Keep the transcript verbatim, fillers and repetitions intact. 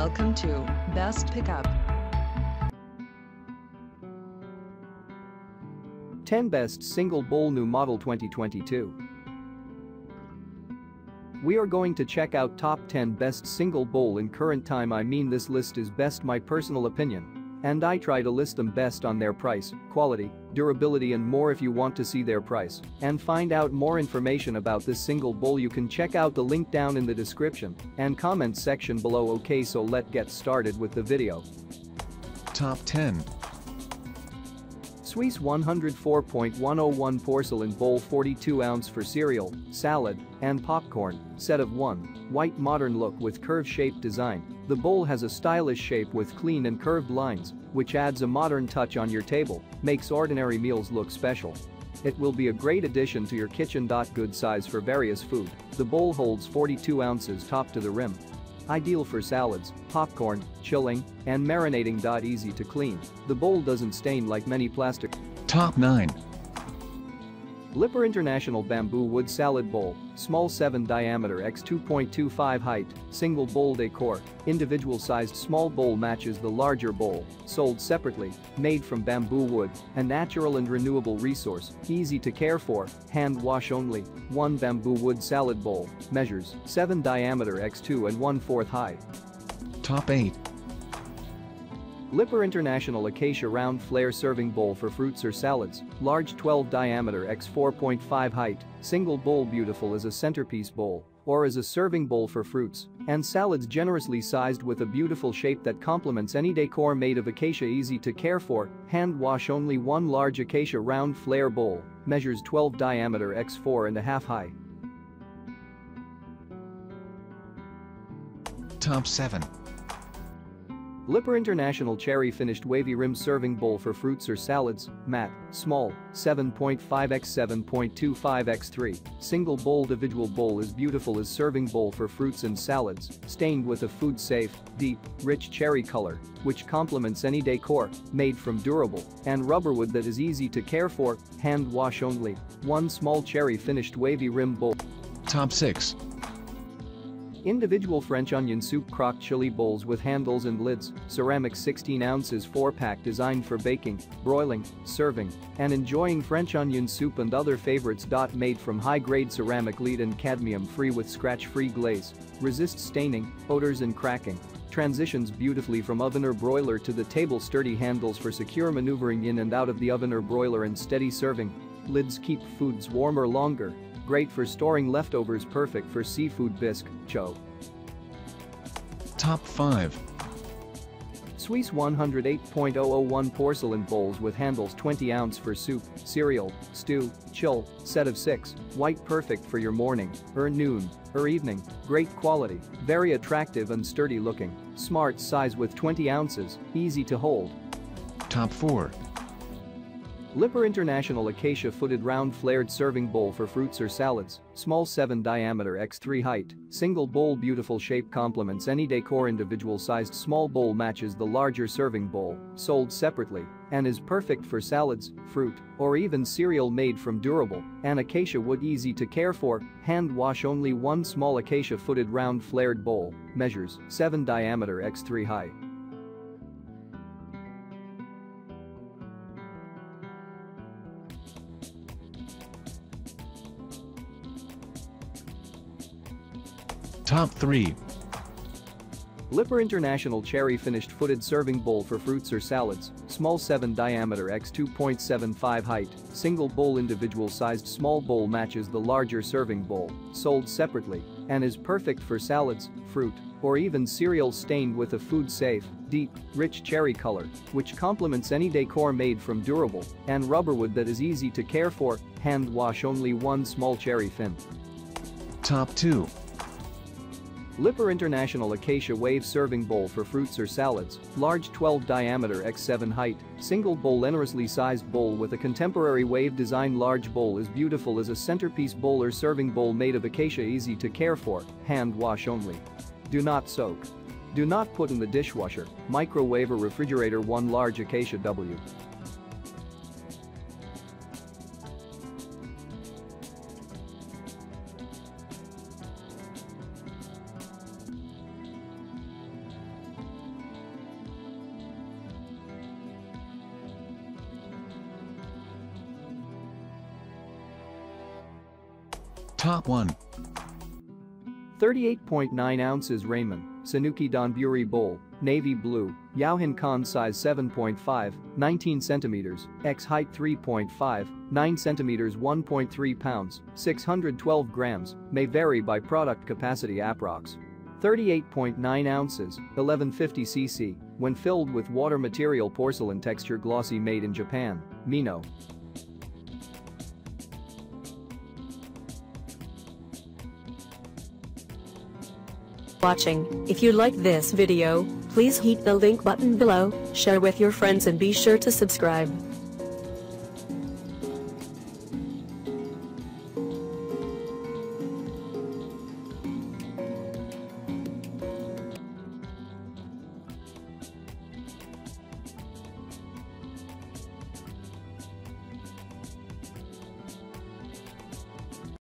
Welcome to Best Pick Up. ten Best Single Bowl New Model twenty twenty-two. We are going to check out top ten best single bowl in current time. I mean, this list is best my personal opinion, and I try to list them best on their price, quality, durability and more. If you want to see their price and find out more information about this single bowl, you can check out the link down in the description and comment section below. Okay, so let's get started with the video. Top ten. Sweese one oh four point one oh one porcelain bowl, forty-two ounce for cereal, salad, and popcorn, set of one, white modern look with curve-shaped design. The bowl has a stylish shape with clean and curved lines, which adds a modern touch on your table, makes ordinary meals look special. It will be a great addition to your kitchen. Good size for various food. The bowl holds forty-two ounces top to the rim. Ideal for salads, popcorn, chilling, and marinating. Easy to clean. The bowl doesn't stain like many plastic. Top nine. Lipper International Bamboo Wood Salad Bowl, small seven diameter by two point two five height, single bowl decor, individual sized small bowl matches the larger bowl, sold separately, made from bamboo wood, a natural and renewable resource, easy to care for, hand wash only. One bamboo wood salad bowl, measures seven diameter by two and one fourth high. Top eight. Lipper International Acacia Round Flare Serving Bowl for fruits or salads, large twelve diameter by four point five height, single bowl, beautiful as a centerpiece bowl or as a serving bowl for fruits and salads, generously sized with a beautiful shape that complements any decor, made of acacia, easy to care for, hand wash only. One large acacia round flare bowl, measures twelve diameter by four and a half high. Top seven. Lipper International Cherry Finished Wavy Rim Serving Bowl for fruits or salads, matte, small, seven point five by seven point two five by three, single bowl, individual bowl is beautiful as serving bowl for fruits and salads, stained with a food-safe, deep, rich cherry color, which complements any decor, made from durable and rubber wood that is easy to care for, hand wash only. One small cherry finished wavy rim bowl. Top six. Individual French onion soup crock chili bowls with handles and lids, ceramic sixteen ounces four pack, designed for baking, broiling, serving, and enjoying French onion soup and other favorites. Made from high-grade ceramic lead and cadmium-free with scratch-free glaze, resists staining, odors and cracking, transitions beautifully from oven or broiler to the table, sturdy handles for secure maneuvering in and out of the oven or broiler and steady serving, lids keep foods warmer longer. Great for storing leftovers, perfect for seafood bisque, cho. Top five. Sweese one oh eight point oh oh one porcelain bowls with handles, twenty ounce for soup, cereal, stew, chill, set of six, white, perfect for your morning or noon or evening. Great quality, very attractive and sturdy looking, smart size with twenty ounces, easy to hold. Top four. Lipper International Acacia Footed Round Flared Serving Bowl for fruits or salads, small seven diameter by three height, single bowl, beautiful shape, complements any decor, individual sized small bowl matches the larger serving bowl, sold separately, and is perfect for salads, fruit, or even cereal, made from durable and acacia wood, easy to care for, hand wash only. One small acacia footed round flared bowl, measures seven diameter by three high. Top three. Lipper International Cherry Finished Footed Serving Bowl for fruits or salads, small seven diameter by two point seven five height, single bowl, individual sized small bowl matches the larger serving bowl, sold separately, and is perfect for salads, fruit, or even cereal, stained with a food-safe, deep, rich cherry color, which complements any decor, made from durable and rubber wood that is easy to care for, hand wash only. One small cherry fin. Top two. Lipper International Acacia Wave Serving Bowl for fruits or salads, large twelve diameter by seven height, single bowl, generously sized bowl with a contemporary wave design, large bowl is beautiful as a centerpiece bowl or serving bowl, made of acacia, easy to care for, hand wash only. Do not soak. Do not put in the dishwasher, microwave or refrigerator. One large acacia W. Top one. thirty-eight point nine ounces Ramen, Sanuki Donburi Bowl, Navy Blue, Yaohin Khan size seven point five, nineteen centimeters, x height three point five, nine centimeters, one point three pounds, six hundred twelve grams, may vary by product capacity. Approx. thirty-eight point nine ounces, eleven fifty c c, when filled with water material. Porcelain texture, glossy, made in Japan, Mino. Watching. If you like this video, please hit the like button below, share with your friends, and be sure to subscribe.